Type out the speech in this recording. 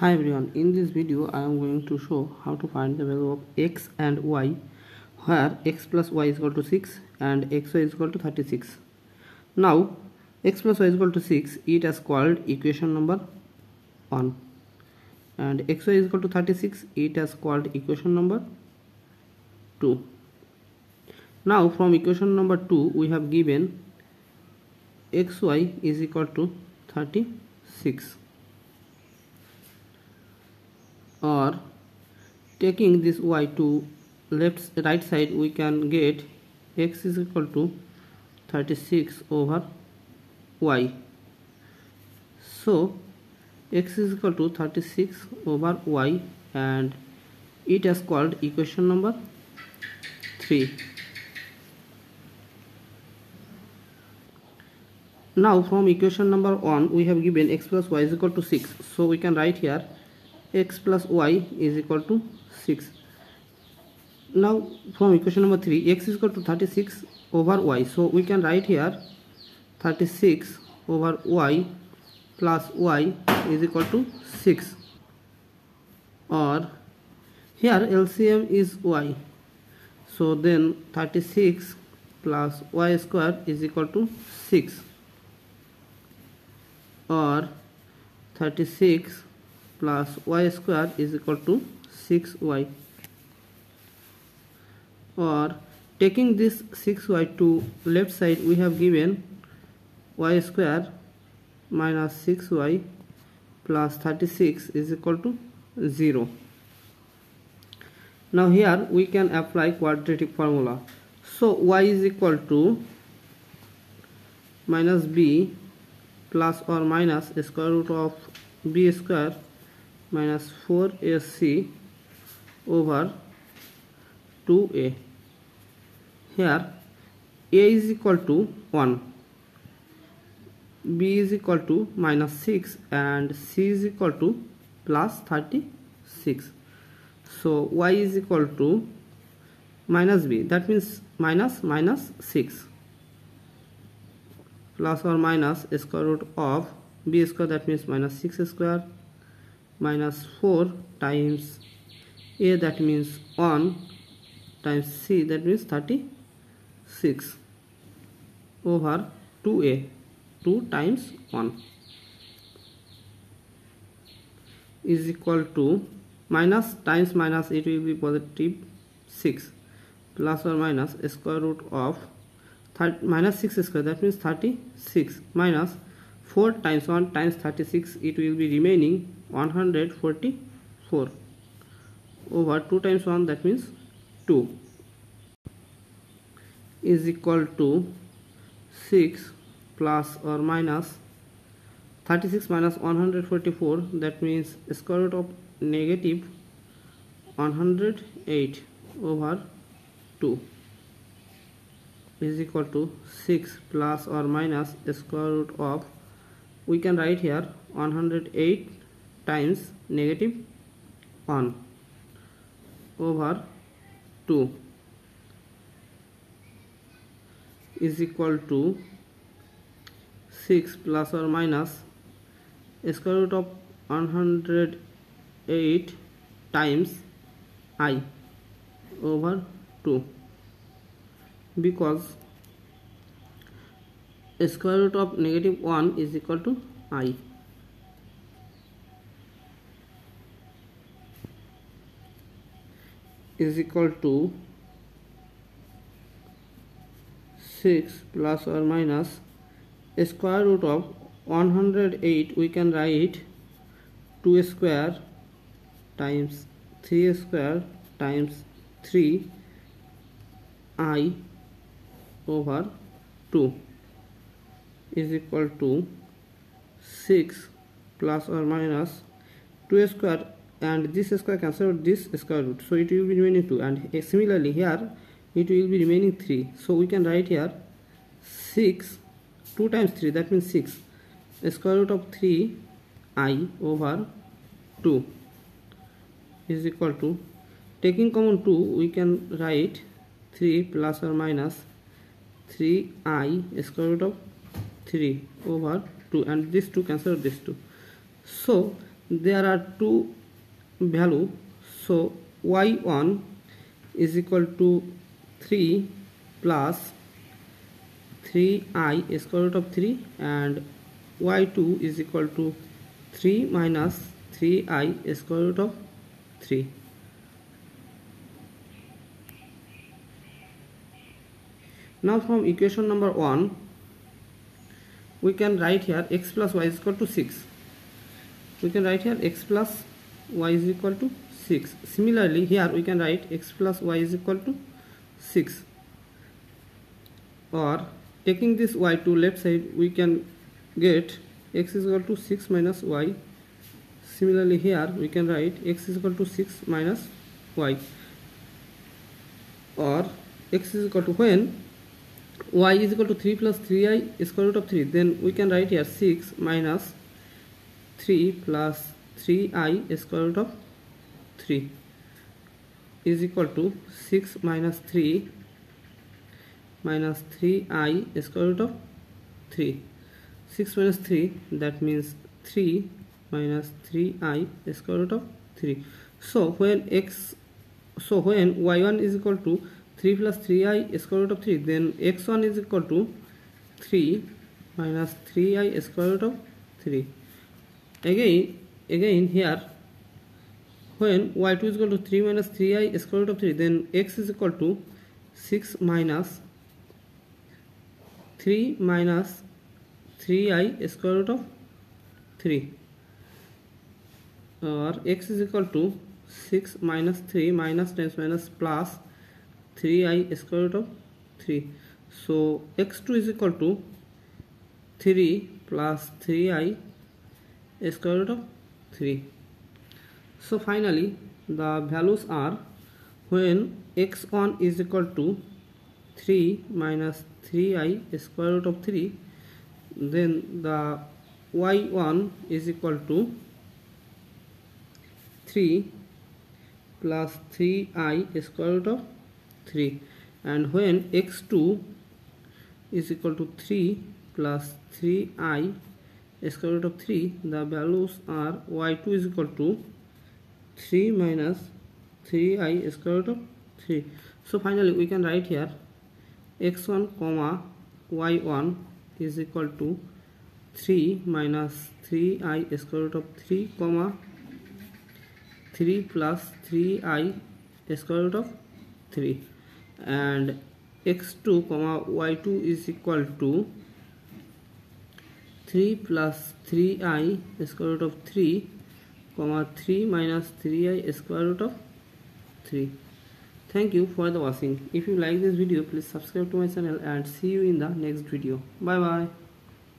Hi everyone, in this video I am going to show how to find the value of x and y where x plus y is equal to 6 and xy is equal to 36. Now x plus y is equal to 6, it is called equation number 1, and xy is equal to 36, it is called equation number 2. Now from equation number 2 we have given xy is equal to 36. Or taking this y to right side, we can get x is equal to 36 over y. So x is equal to 36 over y, and it is called equation number 3. Now from equation number 1 we have given x plus y is equal to 6, so we can write here x plus y is equal to 6. Now from equation number 3, x is equal to 36 over y, so we can write here 36 over y plus y is equal to 6, or here LCM is y, so then 36 plus y square is equal to 6, or 36 plus y square is equal to 6y, or taking this 6y to left side we have given y square minus 6y plus 36 is equal to 0. Now here we can apply quadratic formula, so y is equal to minus b plus or minus square root of b square minus 4ac over 2a. Here a is equal to 1, b is equal to minus 6, and c is equal to plus 36. So y is equal to minus b, that means minus 6, plus or minus square root of b square, that means minus 6 square, minus 4 times a, that means 1, times c, that means 36, over 2a, 2 times 1 is equal to minus times minus, it will be positive 6, plus or minus square root of minus 6 square, that means 36, minus 4 times 1 times 36, it will be remaining 144, over 2 times 1, that means 2, is equal to 6 plus or minus 36 minus 144, that means square root of negative 108 over 2 is equal to 6 plus or minus square root of, we can write here 108 times negative 1 over 2 is equal to 6 plus or minus square root of 108 times I over 2, because square root of negative 1 is equal to I. Is equal to 6 plus or minus square root of 108, we can write 2 square times 3 square times 3 I over 2 is equal to 6 plus or minus 2 square, and this square cancel out this square root, so it will be remaining 2, and similarly here it will be remaining 3, so we can write here 6 2 times 3, that means 6 square root of 3 I over 2 is equal to, taking common 2 we can write 3 plus or minus 3 I square root of 3 over 2, and this 2 cancel this 2, so there are two value, so y1 is equal to 3 plus 3i square root of 3 and y2 is equal to 3 minus 3i square root of 3. Now from equation number 1 we can write here x plus y is equal to 6. We can write here x plus y is equal to 6. Similarly here we can write x plus y is equal to 6, or taking this y to left side we can get x is equal to 6 minus y. Similarly here we can write x is equal to 6 minus y, or x is equal to, when y is equal to 3 plus 3i square root of 3, then we can write here 6 minus 3 plus 3i square root of 3 is equal to 6 minus 3 minus 3i square root of 3. 6 minus 3, that means 3 minus 3i square root of 3. So when y1 is equal to 3 plus 3i square root of 3, then x1 is equal to 3 minus 3i square root of 3. Again here when y2 is equal to 3 minus 3i square root of 3, then x is equal to 6 minus 3 minus 3i square root of 3, or x is equal to 6 minus 3 minus times minus plus 3i square root of 3. So x2 is equal to 3 plus 3i square root of 3. So finally the values are, when x1 is equal to 3 minus 3i square root of 3, then the y1 is equal to 3 plus 3i square root of 3, and when x2 is equal to 3 plus 3i square root of 3, the values are y2 is equal to 3 minus 3i square root of 3. So finally we can write here x1 comma y1 is equal to 3 minus 3i square root of 3 comma 3 plus 3i square root of 3, and x2 comma y2 is equal to 3 plus 3i square root of 3 comma 3 minus 3i square root of 3. Thank you for the watching. If you like this video, please subscribe to my channel and see you in the next video. Bye bye.